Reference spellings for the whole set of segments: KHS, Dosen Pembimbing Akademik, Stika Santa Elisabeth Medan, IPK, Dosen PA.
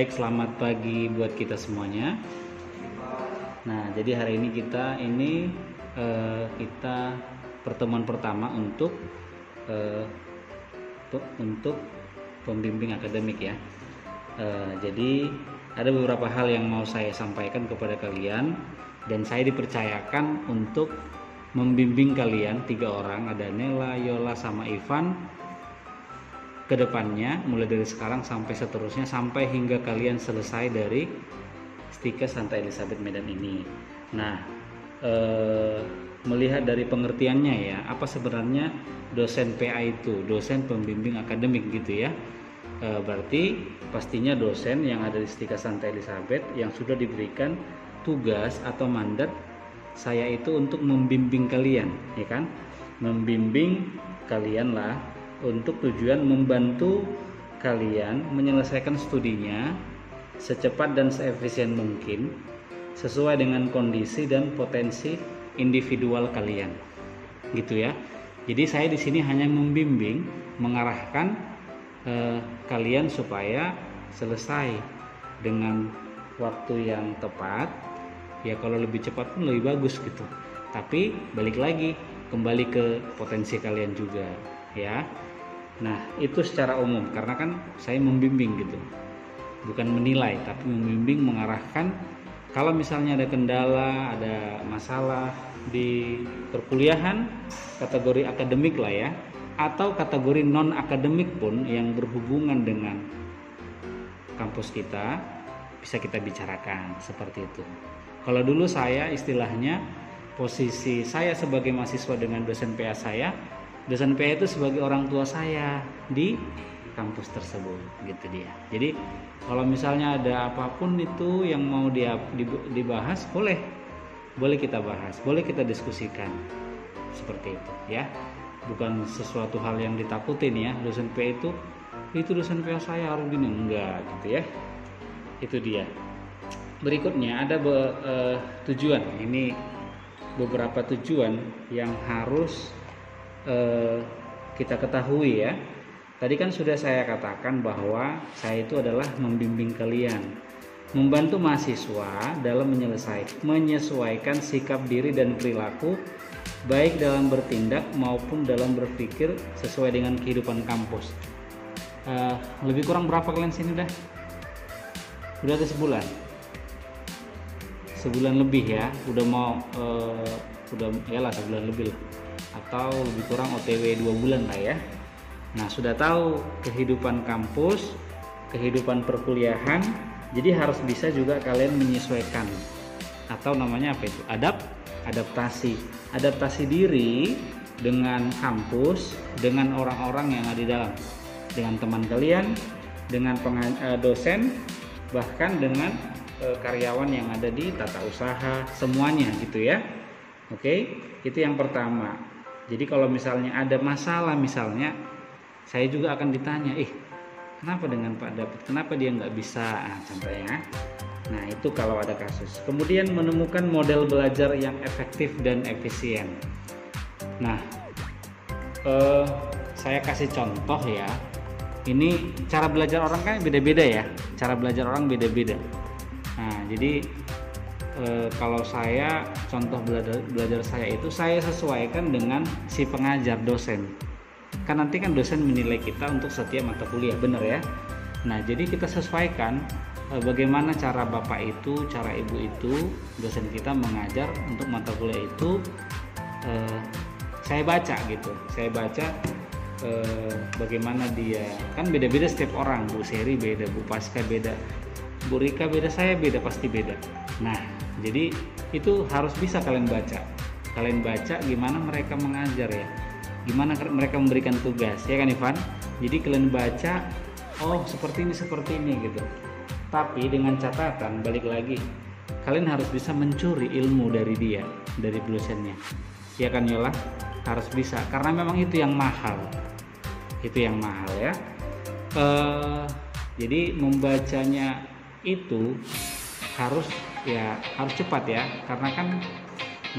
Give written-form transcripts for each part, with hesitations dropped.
baik, selamat pagi buat kita semuanya. Nah, jadi hari ini kita pertemuan pertama untuk pembimbing akademik ya. Jadi ada beberapa hal yang mau saya sampaikan kepada kalian, dan saya dipercayakan untuk membimbing kalian 3 orang, ada Nela, Yola, sama Ivan, kedepannya mulai dari sekarang sampai seterusnya sampai hingga kalian selesai dari Stika Santa Elisabeth Medan ini. Nah, melihat dari pengertiannya ya, apa sebenarnya dosen PA itu? Dosen pembimbing akademik gitu ya. Berarti pastinya dosen yang ada di Stika Santa Elisabeth yang sudah diberikan tugas atau mandat saya itu untuk membimbing kalian, ya kan? Membimbing kalian lah untuk tujuan membantu kalian menyelesaikan studinya secepat dan seefisien mungkin sesuai dengan kondisi dan potensi individual kalian, gitu ya. Jadi saya di sini hanya membimbing, mengarahkan kalian supaya selesai dengan waktu yang tepat. Ya kalau lebih cepat pun lebih bagus gitu. Tapi balik lagi kembali ke potensi kalian juga ya. Nah, itu secara umum, karena kan saya membimbing gitu, bukan menilai, tapi membimbing, mengarahkan. Kalau misalnya ada kendala, ada masalah di perkuliahan, kategori akademik lah ya, atau kategori non akademik pun yang berhubungan dengan kampus kita, bisa kita bicarakan seperti itu. Kalau dulu saya istilahnya, posisi saya sebagai mahasiswa dengan dosen PA saya, dosen PA itu sebagai orang tua saya di kampus tersebut, gitu dia. Jadi kalau misalnya ada apapun itu yang mau dibahas, boleh kita bahas, boleh kita diskusikan, seperti itu ya. Bukan sesuatu hal yang ditakutin ya, dosen PA itu dosen PA saya harus gini, enggak gitu ya. Itu dia. Berikutnya ada tujuan. Ini beberapa tujuan yang harus kita ketahui ya. Tadi kan sudah saya katakan bahwa saya itu adalah membimbing kalian, membantu mahasiswa dalam menyesuaikan sikap diri dan perilaku, baik dalam bertindak maupun dalam berpikir sesuai dengan kehidupan kampus. Lebih kurang berapa kalian sini dah? Udah ada sebulan? Sebulan lebih ya, udah mau sebulan lebih lah, atau lebih kurang OTW 2 bulan lah ya. Nah, sudah tahu kehidupan kampus, kehidupan perkuliahan, jadi harus bisa juga kalian menyesuaikan, atau namanya apa itu? Adaptasi diri dengan kampus, dengan orang-orang yang ada di dalam, dengan teman kalian, dengan dosen, bahkan dengan karyawan yang ada di tata usaha, semuanya gitu ya. Oke, itu yang pertama. Jadi kalau misalnya ada masalah, misalnya saya juga akan ditanya, kenapa dengan Pak David, kenapa dia nggak bisa, contohnya. Nah, itu kalau ada kasus. Kemudian menemukan model belajar yang efektif dan efisien. Nah, saya kasih contoh ya. Ini cara belajar orang kan beda-beda ya, cara belajar orang beda-beda. Nah, jadi kalau saya, contoh belajar saya itu saya sesuaikan dengan si pengajar, dosen. Kan nanti kan dosen menilai kita untuk setiap mata kuliah, bener ya. Nah, jadi kita sesuaikan bagaimana cara bapak itu, cara ibu itu, dosen kita mengajar untuk mata kuliah itu. Saya baca gitu, bagaimana dia, kan beda-beda setiap orang. Bu Seri beda, Bu Pasca beda, Bu Rika beda, saya beda, pasti beda. Nah, jadi itu harus bisa kalian baca. Kalian baca gimana mereka mengajar ya, gimana mereka memberikan tugas, ya kan Ivan? Jadi kalian baca, oh seperti ini gitu. Tapi dengan catatan, balik lagi, kalian harus bisa mencuri ilmu dari dia, dari dosennya, ya kan Yola? Harus bisa, karena memang itu yang mahal, itu yang mahal ya. Jadi membacanya itu harus cepat ya, karena kan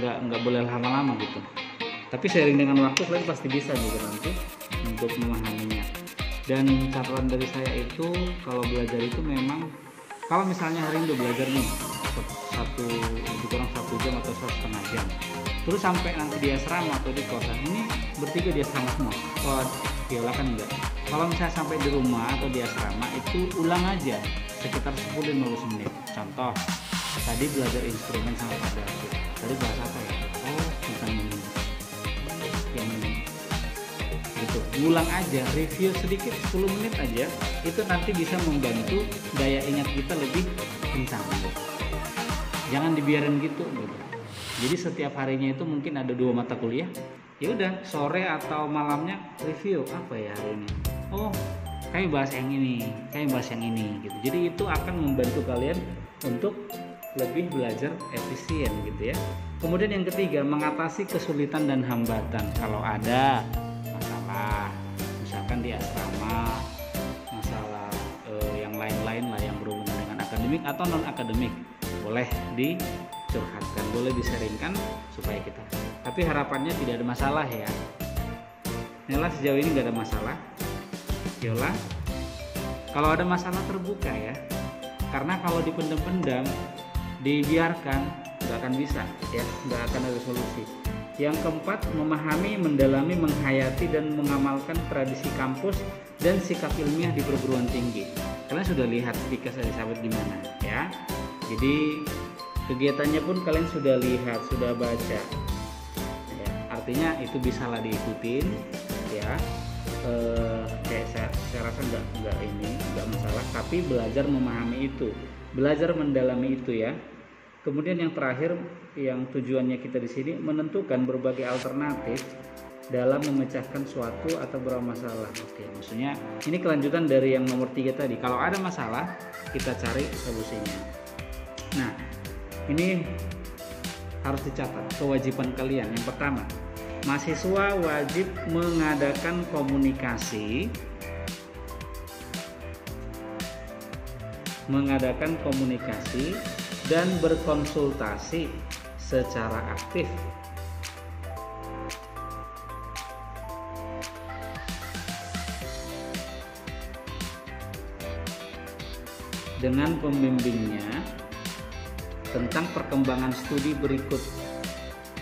nggak boleh lama-lama gitu. Tapi seiring dengan waktu kalian pasti bisa juga nanti untuk memahaminya. Dan catatan dari saya itu, kalau belajar itu memang Kalau misalnya hari ini udah belajar nih lebih kurang 1 jam atau 1,5 jam, terus sampai nanti di asrama atau di kosan, ini bertiga di asrama semua. Kalau Viola kan enggak. Kalau misalnya sampai di rumah atau di asrama itu ulang aja sekitar 10-15 menit. Contoh, tadi belajar instrumen sama pada aku. Tadi bahas apa ya? Oh, tentang ini. Yang ini. Gitu. Ulang aja, review sedikit 10 menit aja. Itu nanti bisa membantu daya ingat kita lebih kencang. Jangan dibiarin gitu. Jadi setiap harinya itu mungkin ada 2 mata kuliah. Ya udah, sore atau malamnya review apa ya hari ini. Oh, kami bahas yang ini, kami bahas yang ini gitu. Jadi itu akan membantu kalian untuk lebih belajar efisien gitu ya. Kemudian yang ketiga, mengatasi kesulitan dan hambatan. Kalau ada masalah, misalkan di asrama, masalah yang lain-lain lah yang berhubungan dengan akademik atau non akademik, boleh dicurhatkan, boleh diseringkan supaya kita. Tapi harapannya tidak ada masalah ya. Nela sejauh ini nggak ada masalah. Yola, kalau ada masalah terbuka ya. Karena kalau dipendam-pendam, dibiarkan, nggak akan bisa ya, nggak akan ada solusi. Yang keempat, memahami, mendalami, menghayati dan mengamalkan tradisi kampus dan sikap ilmiah di perguruan tinggi. Kalian sudah lihat Stika Santa Elisabeth gimana ya. Jadi kegiatannya pun kalian sudah lihat, sudah baca ya, artinya itu bisalah diikutin ya. Kayak saya rasa nggak masalah, tapi belajar memahami itu, belajar mendalami itu ya. Kemudian yang terakhir yang tujuannya kita di sini menentukan berbagai alternatif dalam memecahkan suatu atau beberapa masalah. Oke, maksudnya ini kelanjutan dari yang nomor 3 tadi. Kalau ada masalah, kita cari solusinya. Nah, ini harus dicatat kewajiban kalian. Yang pertama, mahasiswa wajib mengadakan komunikasi, dan berkonsultasi secara aktif. Dengan pembimbingnya tentang perkembangan studi berikut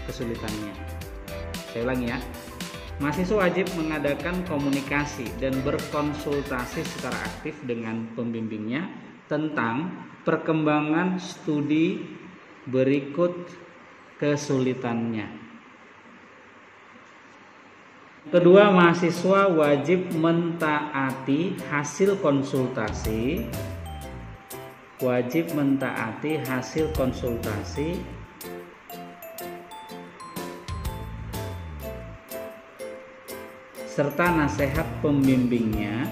kesulitannya. Saya ulangi ya, mahasiswa wajib mengadakan komunikasi dan berkonsultasi secara aktif dengan pembimbingnya tentang perkembangan studi berikut kesulitannya. Kedua, mahasiswa wajib mentaati hasil konsultasi. Serta nasihat pembimbingnya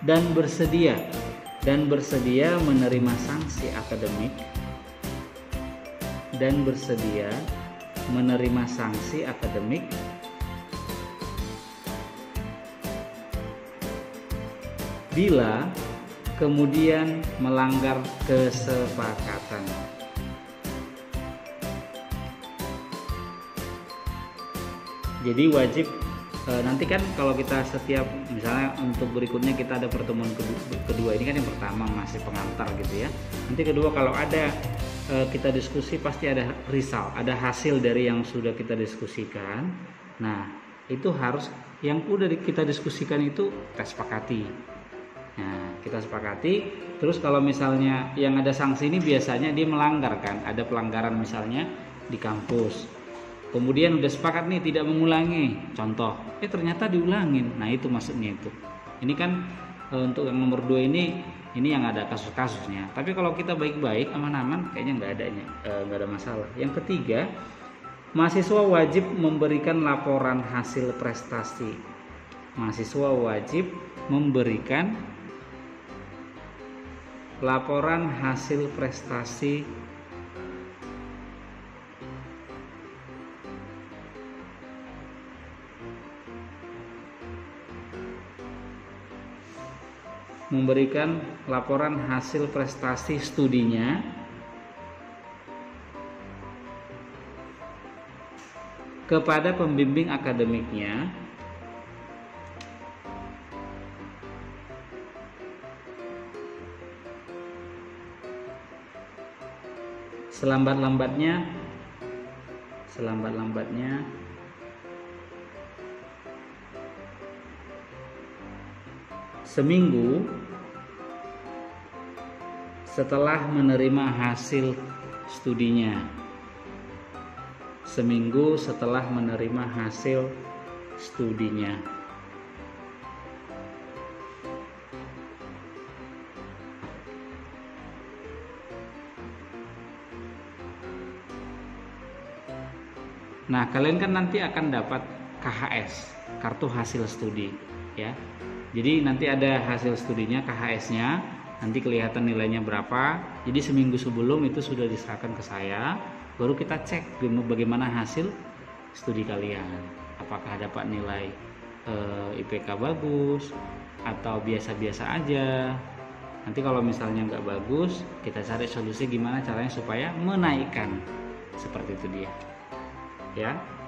dan bersedia menerima sanksi akademik bila kemudian melanggar kesepakatan. Jadi wajib, nanti kan kalau kita setiap misalnya untuk berikutnya kita ada pertemuan kedua, ini kan yang pertama masih pengantar gitu ya. Nanti kedua kalau ada kita diskusi pasti ada result, ada hasil dari yang sudah kita diskusikan. Nah, itu harus yang udah kita diskusikan itu kita sepakati. Nah, kita sepakati. Terus kalau misalnya yang ada sanksi ini biasanya dia melanggar kan, ada pelanggaran misalnya di kampus. Kemudian udah sepakat nih tidak mengulangi, contoh, ternyata diulangin. Nah, itu maksudnya itu. Ini kan untuk yang nomor 2 ini yang ada kasus-kasusnya. Tapi kalau kita baik-baik, aman-aman, kayaknya nggak ada masalah. Yang ketiga, mahasiswa wajib memberikan laporan hasil prestasi. Mahasiswa wajib memberikan laporan hasil prestasi studinya kepada pembimbing akademiknya selambat-lambatnya 1 minggu setelah menerima hasil studinya. 1 minggu setelah menerima hasil studinya. Nah, kalian kan nanti akan dapat KHS, kartu hasil studi, ya. Jadi nanti ada hasil studinya, KHS-nya, nanti kelihatan nilainya berapa. Jadi 1 minggu sebelum itu sudah diserahkan ke saya, baru kita cek bagaimana hasil studi kalian. Apakah dapat nilai IPK bagus atau biasa-biasa aja. Nanti kalau misalnya nggak bagus, kita cari solusi gimana caranya supaya menaikkan. Seperti itu dia. Ya.